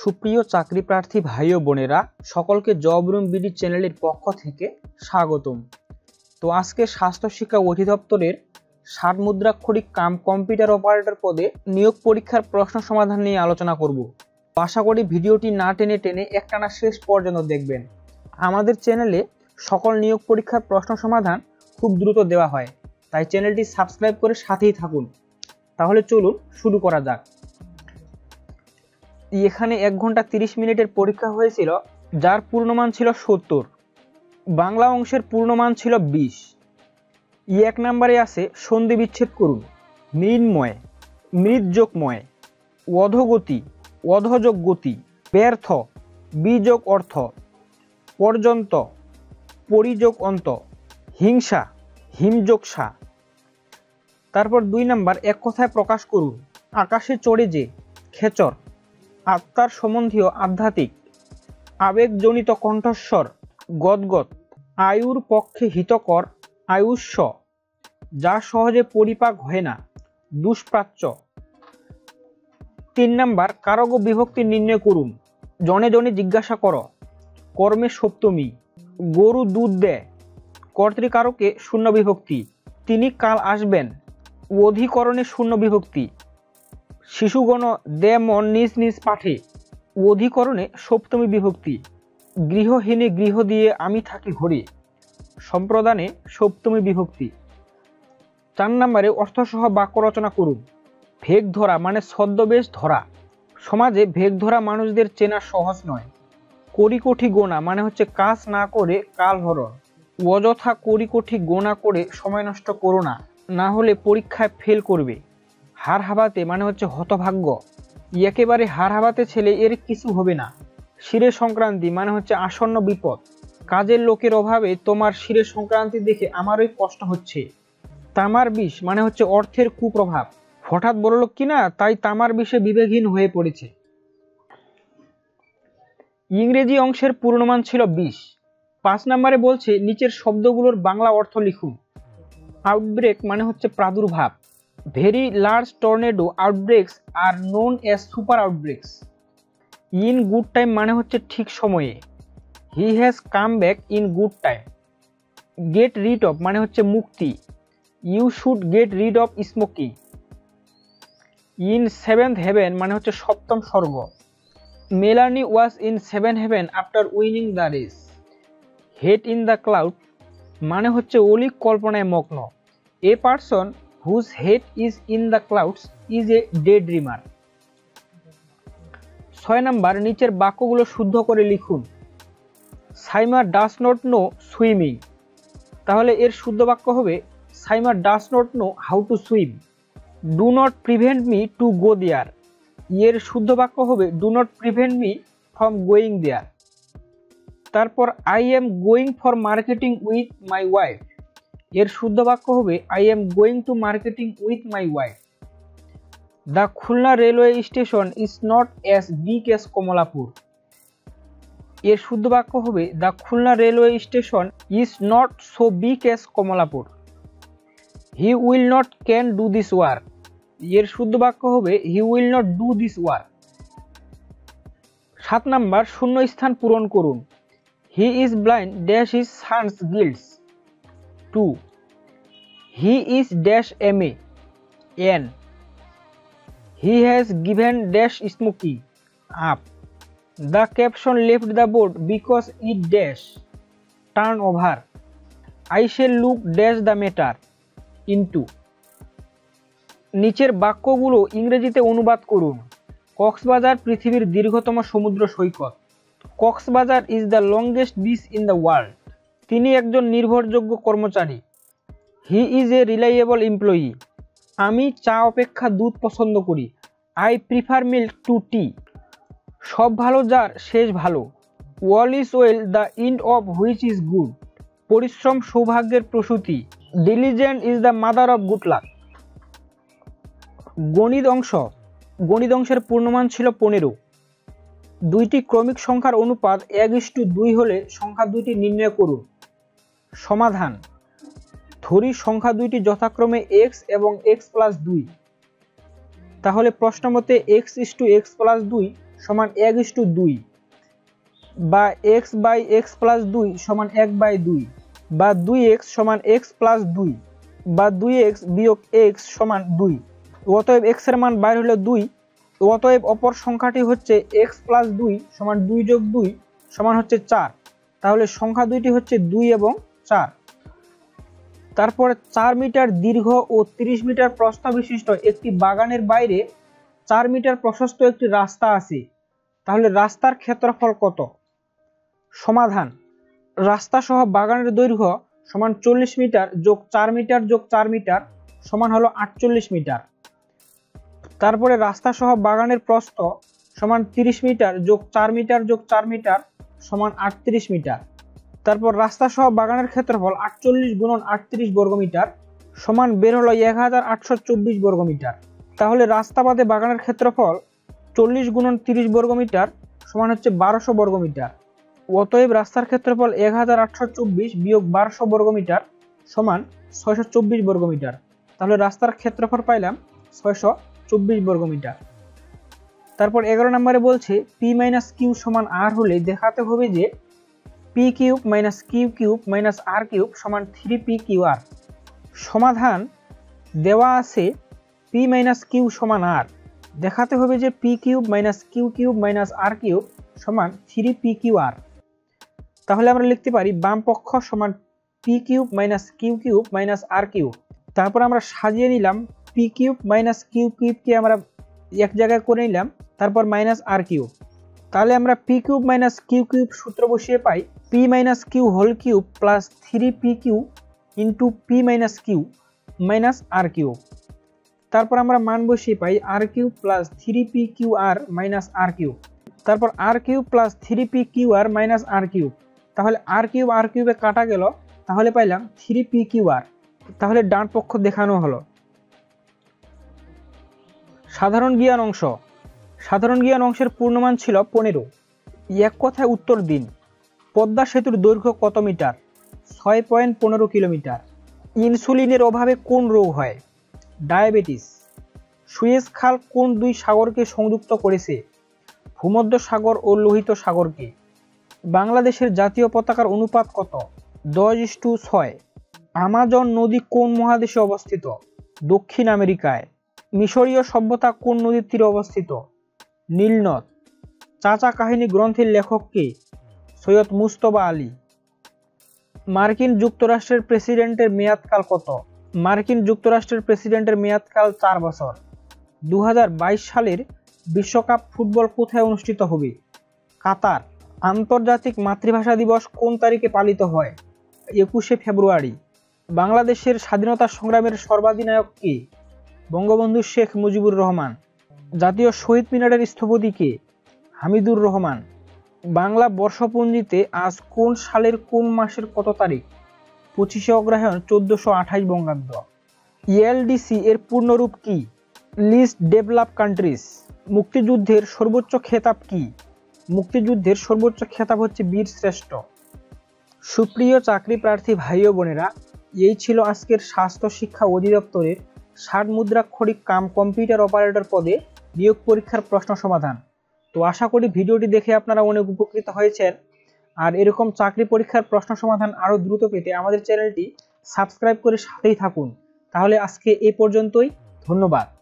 सुप्रिय चाकरी प्रार्थी भाई बोनेरा सकलके जब रूम बीडी चैनलेर पक्ष थेके स्वागतम। तो आज के स्वास्थ्य शिक्षा अधिदप्तरेर 60 मुद्राक्षरिक काम कम्पिউটার অপারেটর पदे नियोग परीक्षार प्रश्न समाधान निये आलोचना करब। आशा करी भिडियोटी ना टेने टेने एकटाना शेष पर्यन्त देखबेन। आमादेर चैनेले सकल नियोग परीक्षार प्रश्न समाधान खूब द्रुत देवा हय, ताई चैनेलटी सबस्क्राइब करे साथेई थाकुन। ताहले चलुन शुरू करा जाक। एखाने 1 घंटा 30 मिनिटेर परीक्षा हयेछिल, जार पूर्णमान छिल 70, बांगला अंशेर पूर्णमान छिल 20। एक नम्बरे आछे सन्धि विच्छेद करुन, मृन्मय मृतयोगमय, अधोगति अधोजोग गति, व्यर्थ बीजोग अर्थ, पर्यन्त परिजोग अंत, हिंसा हिमजोग सा। तारपर 2 नम्बर, एक कथाय प्रकाश करुन, आकाशे चढ़े जे, खेचर, आत्मार सम्बन्धीय आध्यात्मिक, आवेगजनित कण्ठस्वर, गदगद, आयुर पक्षे हितकर, आयुष्य, जा सहजे परिपाक हय ना, दुष्प्राच्य। 3 नम्बर, कारक विभक्ति निर्णय करुन, जने जने जिज्ञासा कर, कर्मे सप्तमी, गरु दूध देय, कर्तृकारके शून्य विभक्ति, तिनि काल आसबेन, अधिकरणे शून्य विभक्ति, शिशुगण दे मन निज निज पाठे, अधिकरणे सप्तमी विभक्ति, गृहहीने गृह दिए आमी थाकी घरे, सम्प्रदाने सप्तमी विभक्ति। 4 नम्बरे, अर्थसह वाक्य रचना करुन, भेग धरा माने छद्मबेश धरा, समाजे भेग धरा मानुषदेर चेना सहज नय, कोटी कोटी गोना माने हच्छे काज ना करे कालहरण, अयथा कोटी कोटी गोना करे समय नष्ट करो ना, ना होले परीक्षाय फेल करबे, हार हाबाते माने होच्छे हतभाग्य, एकेबारे हार हाबाते छेले एर किछु होबे ना, शिरे संक्रांति माने होच्छे आसन्न विपद, काजेर लोकेर अभावे तोमार शिरे संक्रांति देखे आमारই कष्ट होच्छे, तामार विष माने होच्छे अर्थेर कुप्रभाव, हठात् बड़लोक किना ताई तामार विषे विवेकहीन हये पड़ेछे। इंग्रेजी अंशेर पूर्णमान छिल 20। 5 नम्बरे बोलछे, नीचेर शब्दगुलोर बांगला अर्थ लिखुन, आउटब्रेक माने होच्छे प्रादुर्भाव, Very large tornado outbreaks are known as super outbreaks. In good time माने होच्छे ठीक समये, He has come back in good time. Get rid of माने होच्छे मुक्ति, You should get rid of smoking. In 7th heaven माने होच्छे सप्तम स्वर्ग, Melanie was in 7th heaven after winning the race. Head in the cloud माने होच्छे oleic कल्पनाय मग्न, A person whose head is in the clouds is a daydreamer. 6 number, नीचेर वाक्यगुलो शुद्ध करे लिखुन, Saima does not know swimming. ताहले एर शुद्ध वाक्य होबे, Saima does not know how to swim. Do not prevent me to go there. एर शुद्ध वाक्य होबे, Do not prevent me from going there. तारपर I am going for marketing with my wife. एर शुद्ध वाक्य होबे, I am going to marketing with my wife. The Khulna railway station is not as big as Kamalapur. एर शुद्ध वाक्य होबे, the Khulna railway station is not so big as Kamalapur. He will not can do this work. एर शुद्ध वाक्य होबे, हि will nut do this वार्क। 7 नम्बर, शून्य स्थान पूरण करुन, he is blind dash his sons guilts. 2. He is dash MA. N. He has given dash smoking up. The caption left the board because it dash turn over. I shall look dash the matter into. नीचेर वाक्यगुलो इंग्रेजीते अनुवाद करुन। कक्सबाजार पृथिवीर दीर्घतम समुद्र सैकत। Cox's Bazar is the longest beach in the world. তিনি একজন নির্ভরযোগ্য কর্মচারী। He is a reliable employee. আমি চা অপেক্ষা দুধ পছন্দ করি। I prefer milk to tea. সব ভালো যার শেষ ভালো। All is well the end of which is good. পরিশ্রম সৌভাগ্যের প্রসূতি। Diligent is the mother of good luck. গণিত অংশের পূর্ণমান ছিল 15। দুইটি ক্রমিক সংখ্যার অনুপাত 1:2 হলে সংখ্যা দুইটি নির্ণয় করুন। समाधान, धरि संख्या दुइटी यथाक्रमे एक्स एवं एक्स प्लस 2। प्रश्न मते x is two x plus 2 समान एक इस टू दुई बा एक्स बाई एक्स प्लस दुई समान एक बाई दुई बा दुई एक्स समान एक्स प्लस दुई बा दुई एक्स वियोग एक्स समान दुई अतएव एक्स एर मान बाहर हलो दुई अतएव अपर संख्याटी होच्छे एक्स प्लस दुई समान दुई जोग दुई समान होच्छे चार। ताहले संख्या दुईटी होच्छे दुई एबं चार। तारपर 4 मीटर दीर्घ और 30 मीटर प्रस्थ विशिष्ट एक बागानेर बाइरे 4 मीटर प्रशस्त एक रास्ता आछे। ताहले रास्तार क्षेत्रफल कत? समाधान रास्ता सह बागानेर दैर्घ्य समान 40 मीटार जोग 4 मीटार जोग 4 मीटार समान हलो 48 मीटार। तारपरे रास्ता सह बागानेर प्रस्थ समान 30 मीटार जोग 4 मीटार जोग 4 मीटार समान 38 मीटार। तारपर रास्ता सह बागानेर क्षेत्रफल 48 गुणन 38 वर्गमीटार समान बेर हलो 1824 वर्गमीटार। ताहले रास्ता बादे बागानेर क्षेत्रफल 40 गुणन 30 वर्गमीटार समान होच्छे 1200 वर्गमीटार। अतएव रास्तार क्षेत्रफल 1824 वियोग 1200 वर्गमीटार समान 624 वर्गमीटार। ताहले रास्तार क्षेत्रफल पाइलाम 624 वर्गमीटार। तारपर 11 नम्बरे बोलछे p माइनस q समान r होले देखाते होबे जे p cube minus q cube minus r cube समान 3pqr। समाधान देवा आछे पी माइनस किऊ समान आर देखाते होबे जे p cube minus q cube minus r cube समान 3pqr। ताहले आमरा लिखते पारी बाम पक्ष समान p cube minus q cube minus r cube. तारपर आमरा साजिए निलाम पी किूब माइनस किऊ किूब के आमरा एक जायगाय करे निलाम तारपर माइनस आर किूब। ताहले आमरा P cube minus q cube सूत्र बसिए पाई p minus q whole cube plus 3pq into p minus q minus r cube. तारपर आमरा मान बसिए पाई r cube plus 3pqr minus r cube. तारपर r cube plus 3pqr minus r cube. ताहले आर किूबे काटा गेल ताहले पाइलाम 3pqr। ताहले डान पक्ष देखानो हलो। साधारण ज्ञान अंश साधारण ज्ञान अंशेर पूर्णमान छिलो 15। एक कथाय उत्तर दिन पद्मा सेतुर दैर्घ्य कत मीटार? 6.15 किलोमीटार। इन्सुलिनेर अभावे कोन रोग हय? डायाबेटिस। सुएज खाल कोन दुई सागरके संयुक्त करेछे? भूमध्य सागर और लोहित सागरके। बांग्लादेशेर जातीय पताकार अनुपात कत? 10:6। अमाजन नदी कोन महादेशे अवस्थित? दक्षिण आमेरिकाय। मिसरीय सभ्यता कोन नदीर तीरे अवस्थित? नीलनद। चाचा कहानी ग्रंथेर लेखक के? सैयद मुस्तफा आली। मार्किन जुक्तराष्ट्रेर प्रेसिडेंटेर मेयादकाल कत? मार्किन जुक्तराष्ट्रेर प्रेसिडेंटेर मेयादकाल 4 बछर। 2022 सालेर विश्वकप फुटबल कोथाय अनुष्ठित होबे? कतार। आंतर्जातिक मातृभाषा दिवस कोन तारिखे पालित हय? 21 फेब्रुआरी। बांग्लादेशेर स्वाधीनता संग्रामेर सर्वाधिनायक के? बंगबंधु शेख मुजिबुर रहमान। जातीय शहीद मिनारेर স্থপতি के? हामिदुर रहमान। बांगला बर्षपूंजीते आज कोन सालेर कोन मासेर कत तारीख? 25 अग्रहायण 1428 बंगाब्द। ELDC एर पूर्ण रूप की? List develop कान्ट्रीज। मुक्तियुद्धेर सर्वोच्च खेताब की? मुक्तियुद्धेर सर्वोच्च खेताब हच्छे वीर श्रेष्ठ। सुप्रिय चाकरी प्रार्थी भाई ओ बोनेरा एई छिलो आजकेर स्वास्थ्य शिक्षा अधिदप्तरेर 60 मुद्राक्षरिक काम कम्पिউটার অপারেটর पदे নিয়োগ পরীক্ষার প্রশ্ন সমাধান। তো আশা করি ভিডিওটি দেখে আপনারা অনেক উপকৃত হয়েছেন। আর এরকম চাকরি পরীক্ষার প্রশ্ন সমাধান আরো দ্রুত পেতে আমাদের চ্যানেলটি সাবস্ক্রাইব করে সাথেই থাকুন। তাহলে আজকে এই পর্যন্তই। ধন্যবাদ।